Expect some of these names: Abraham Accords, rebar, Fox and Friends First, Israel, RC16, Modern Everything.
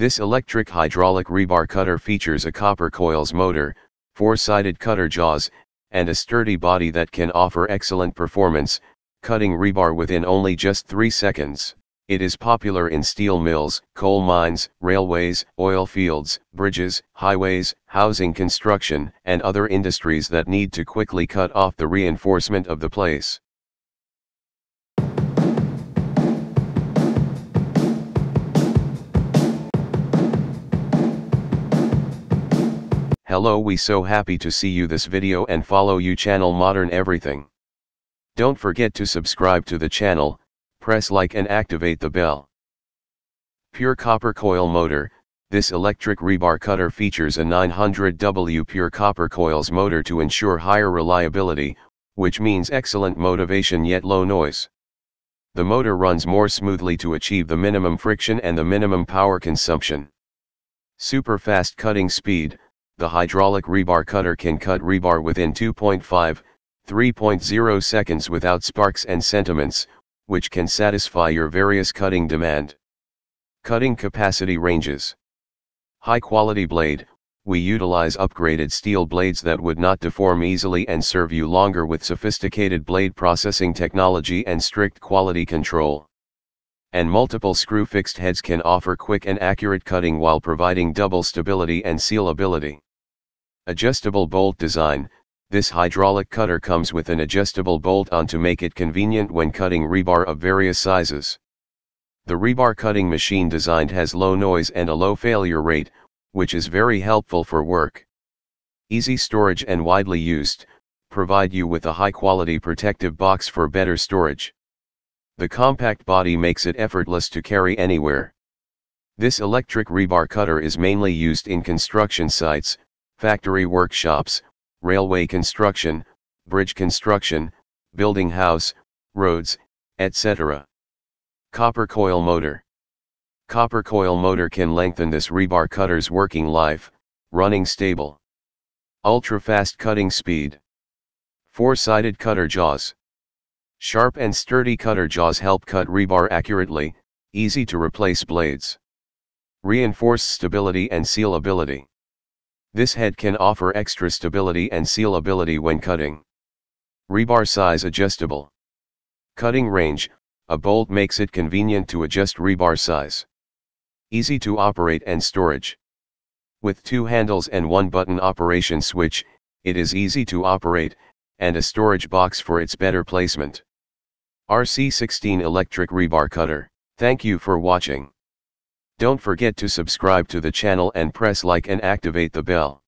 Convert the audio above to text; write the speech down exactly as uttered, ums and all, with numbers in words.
This electric hydraulic rebar cutter features a copper coils motor, four-sided cutter jaws, and a sturdy body that can offer excellent performance, cutting rebar within only just three seconds. It is popular in steel mills, coal mines, railways, oil fields, bridges, highways, housing construction, and other industries that need to quickly cut off the reinforcement of the place. Hello, we so happy to see you this video and follow you channel Modern Everything. Don't forget to subscribe to the channel, press like and activate the bell. Pure copper coil motor. This electric rebar cutter features a nine hundred watt pure copper coils motor to ensure higher reliability, which means excellent motivation yet low noise. The motor runs more smoothly to achieve the minimum friction and the minimum power consumption. Super fast cutting speed. The hydraulic rebar cutter can cut rebar within two point five to three point zero seconds without sparks and sentiments, which can satisfy your various cutting demand. Cutting capacity ranges. High quality blade. We utilize upgraded steel blades that would not deform easily and serve you longer with sophisticated blade processing technology and strict quality control. And multiple screw fixed heads can offer quick and accurate cutting while providing double stability and sealability. Adjustable bolt design. This hydraulic cutter comes with an adjustable bolt on to make it convenient when cutting rebar of various sizes. The rebar cutting machine designed has low noise and a low failure rate, which is very helpful for work. Easy storage and widely used, provide you with a high quality protective box for better storage. The compact body makes it effortless to carry anywhere. This electric rebar cutter is mainly used in construction sites, factory workshops, railway construction, bridge construction, building house, roads, et cetera. Copper coil motor. Copper coil motor can lengthen this rebar cutter's working life, running stable. Ultra-fast cutting speed. Four-sided cutter jaws. Sharp and sturdy cutter jaws help cut rebar accurately, easy to replace blades. Reinforced stability and sealability. This head can offer extra stability and sealability when cutting. Rebar size adjustable. Cutting range, a bolt makes it convenient to adjust rebar size. Easy to operate and storage. With two handles and one button operation switch, it is easy to operate, and a storage box for its better placement. R C sixteen electric rebar cutter. Thank you for watching. Don't forget to subscribe to the channel and press like and activate the bell.